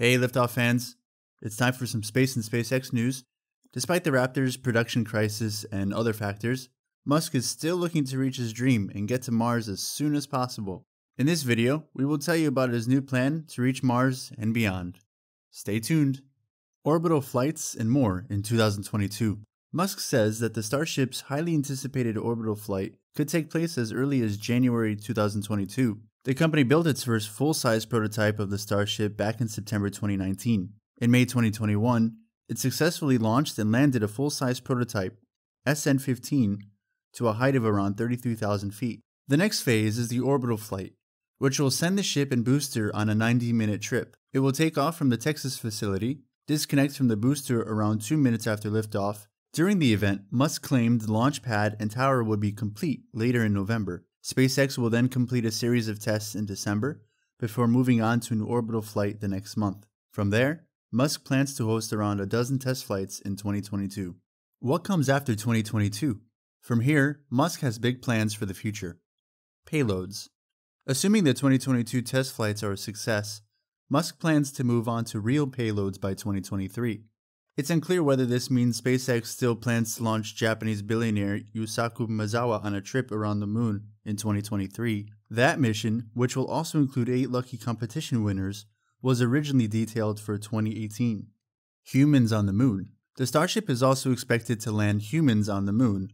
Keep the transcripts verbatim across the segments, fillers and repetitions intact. Hey, Liftoff fans. It's time for some space and SpaceX news. Despite the Raptor's production crisis and other factors, Musk is still looking to reach his dream and get to Mars as soon as possible. In this video, we will tell you about his new plan to reach Mars and beyond. Stay tuned. Orbital flights and more in two thousand twenty-two. Musk says that the Starship's highly anticipated orbital flight could take place as early as January two thousand twenty-two. The company built its first full-size prototype of the Starship back in September twenty nineteen. In May twenty twenty-one, it successfully launched and landed a full-size prototype, S N fifteen, to a height of around thirty-three thousand feet. The next phase is the orbital flight, which will send the ship and booster on a ninety minute trip. It will take off from the Texas facility, disconnect from the booster around two minutes after liftoff. During the event, Musk claimed the launch pad and tower would be complete later in November. SpaceX will then complete a series of tests in December before moving on to an orbital flight the next month. From there, Musk plans to host around a dozen test flights in twenty twenty-two. What comes after twenty twenty-two? From here, Musk has big plans for the future. Payloads. Assuming the twenty twenty-two test flights are a success, Musk plans to move on to real payloads by twenty twenty-three. It's unclear whether this means SpaceX still plans to launch Japanese billionaire Yusaku Maezawa on a trip around the moon in twenty twenty-three. That mission, which will also include eight lucky competition winners, was originally detailed for twenty eighteen. Humans on the moon. The Starship is also expected to land humans on the moon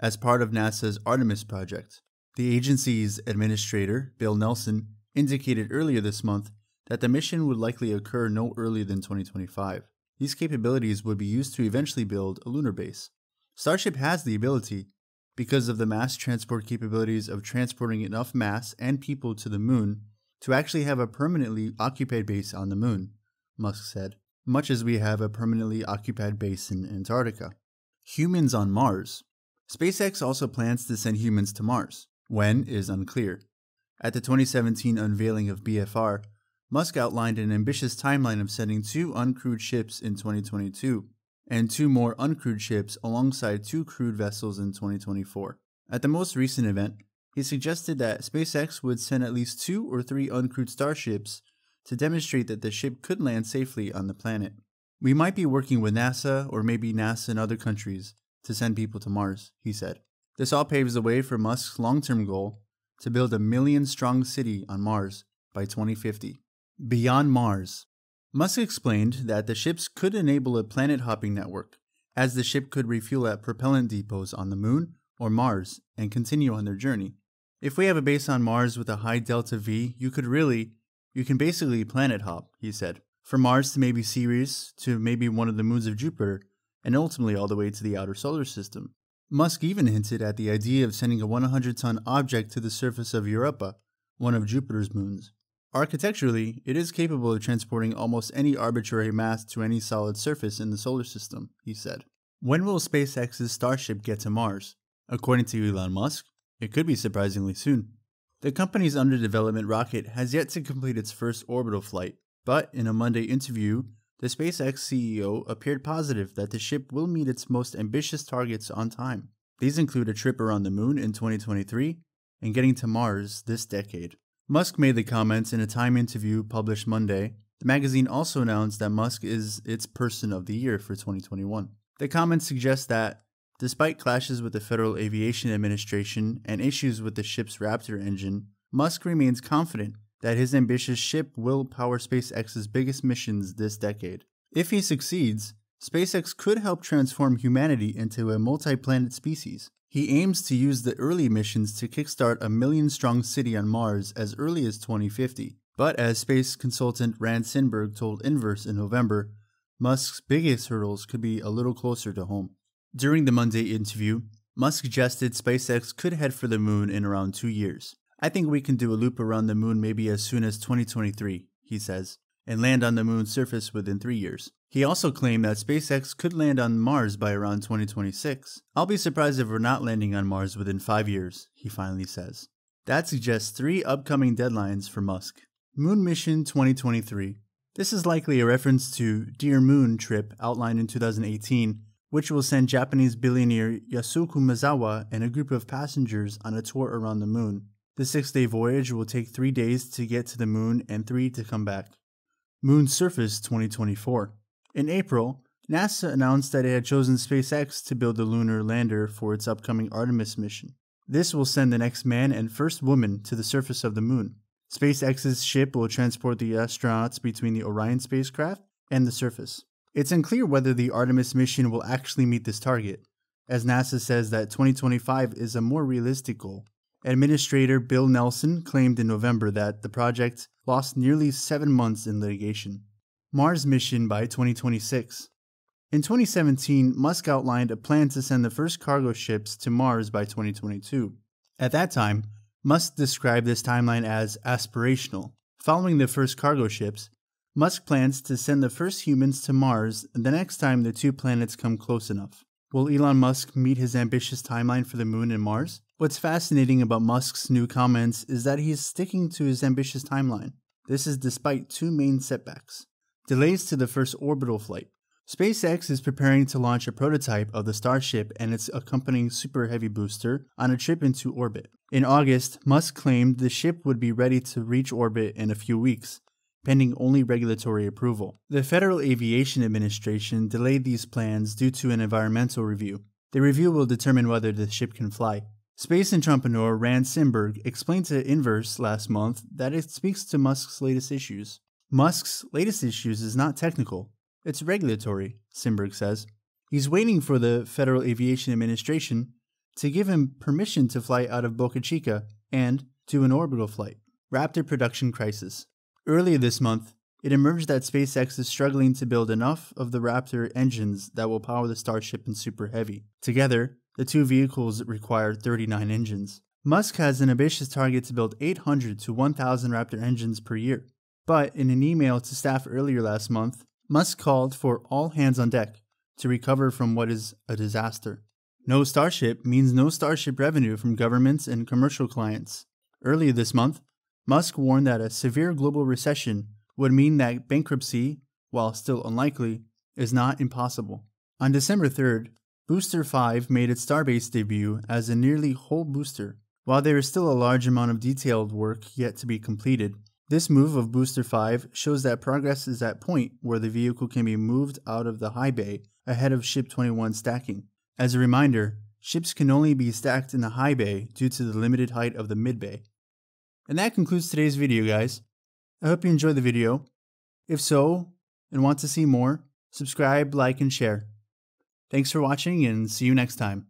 as part of NASA's Artemis project. The agency's administrator, Bill Nelson, indicated earlier this month that the mission would likely occur no earlier than twenty twenty-five. These capabilities would be used to eventually build a lunar base. Starship has the ability, because of the mass transport capabilities of transporting enough mass and people to the moon, to actually have a permanently occupied base on the moon, Musk said, much as we have a permanently occupied base in Antarctica. Humans on Mars. SpaceX also plans to send humans to Mars. When is unclear. At the twenty seventeen unveiling of B F R, Musk outlined an ambitious timeline of sending two uncrewed ships in twenty twenty-two and two more uncrewed ships alongside two crewed vessels in twenty twenty-four. At the most recent event, he suggested that SpaceX would send at least two or three uncrewed Starships to demonstrate that the ship could land safely on the planet. We might be working with NASA or maybe NASA and other countries to send people to Mars, he said. This all paves the way for Musk's long-term goal to build a million-strong city on Mars by twenty fifty. Beyond Mars. Musk explained that the ships could enable a planet-hopping network, as the ship could refuel at propellant depots on the Moon or Mars and continue on their journey. If we have a base on Mars with a high delta V, you could really, you can basically planet hop, he said, from Mars to maybe Ceres, to maybe one of the moons of Jupiter, and ultimately all the way to the outer solar system. Musk even hinted at the idea of sending a one hundred ton object to the surface of Europa, one of Jupiter's moons. Architecturally, it is capable of transporting almost any arbitrary mass to any solid surface in the solar system, he said. When will SpaceX's Starship get to Mars? According to Elon Musk, it could be surprisingly soon. The company's under-development rocket has yet to complete its first orbital flight, but in a Monday interview, the SpaceX C E O appeared positive that the ship will meet its most ambitious targets on time. These include a trip around the moon in twenty twenty-three and getting to Mars this decade. Musk made the comments in a Time interview published Monday. The magazine also announced that Musk is its Person of the Year for twenty twenty-one. The comments suggest that, despite clashes with the Federal Aviation Administration and issues with the ship's Raptor engine, Musk remains confident that his ambitious ship will power SpaceX's biggest missions this decade. If he succeeds, SpaceX could help transform humanity into a multi-planet species. He aims to use the early missions to kickstart a million-strong city on Mars as early as twenty fifty. But as space consultant Rand Simberg told Inverse in November, Musk's biggest hurdles could be a little closer to home. During the Monday interview, Musk suggested SpaceX could head for the moon in around two years. I think we can do a loop around the moon maybe as soon as twenty twenty-three, he says, and land on the moon's surface within three years. He also claimed that SpaceX could land on Mars by around twenty twenty-six. I'll be surprised if we're not landing on Mars within five years, he finally says. That suggests three upcoming deadlines for Musk. Moon Mission twenty twenty-three. This is likely a reference to Dear Moon trip outlined in two thousand eighteen, which will send Japanese billionaire Yusaku Maezawa and a group of passengers on a tour around the moon. The six-day voyage will take three days to get to the moon and three to come back. Moon Surface twenty twenty-four. In April, NASA announced that it had chosen SpaceX to build a lunar lander for its upcoming Artemis mission. This will send the next man and first woman to the surface of the moon. SpaceX's ship will transport the astronauts between the Orion spacecraft and the surface. It's unclear whether the Artemis mission will actually meet this target, as NASA says that twenty twenty-five is a more realistic goal. Administrator Bill Nelson claimed in November that the project lost nearly seven months in litigation. Mars mission by twenty twenty-six. In twenty seventeen, Musk outlined a plan to send the first cargo ships to Mars by twenty twenty-two. At that time, Musk described this timeline as aspirational. Following the first cargo ships, Musk plans to send the first humans to Mars the next time the two planets come close enough. Will Elon Musk meet his ambitious timeline for the moon and Mars? What's fascinating about Musk's new comments is that he is sticking to his ambitious timeline. This is despite two main setbacks. Delays to the first orbital flight. SpaceX is preparing to launch a prototype of the Starship and its accompanying Super Heavy booster on a trip into orbit. In August, Musk claimed the ship would be ready to reach orbit in a few weeks, pending only regulatory approval. The Federal Aviation Administration delayed these plans due to an environmental review. The review will determine whether the ship can fly. Space entrepreneur Rand Simberg explained to Inverse last month that it speaks to Musk's latest issues. Musk's latest issues is not technical. It's regulatory, Simberg says. He's waiting for the Federal Aviation Administration to give him permission to fly out of Boca Chica and do an orbital flight. Raptor production crisis. Earlier this month, it emerged that SpaceX is struggling to build enough of the Raptor engines that will power the Starship and Super Heavy. Together, the two vehicles require thirty-nine engines. Musk has an ambitious target to build eight hundred to one thousand Raptor engines per year. But in an email to staff earlier last month, Musk called for all hands on deck to recover from what is a disaster. No Starship means no Starship revenue from governments and commercial clients. Earlier this month, Musk warned that a severe global recession would mean that bankruptcy, while still unlikely, is not impossible. On December third, Booster five made its Starbase debut as a nearly whole booster. While there is still a large amount of detailed work yet to be completed, this move of Booster five shows that progress is at point where the vehicle can be moved out of the high bay ahead of Ship twenty-one stacking. As a reminder, ships can only be stacked in the high bay due to the limited height of the mid bay. And that concludes today's video, guys. I hope you enjoyed the video. If so, and want to see more, subscribe, like, and share. Thanks for watching, and see you next time.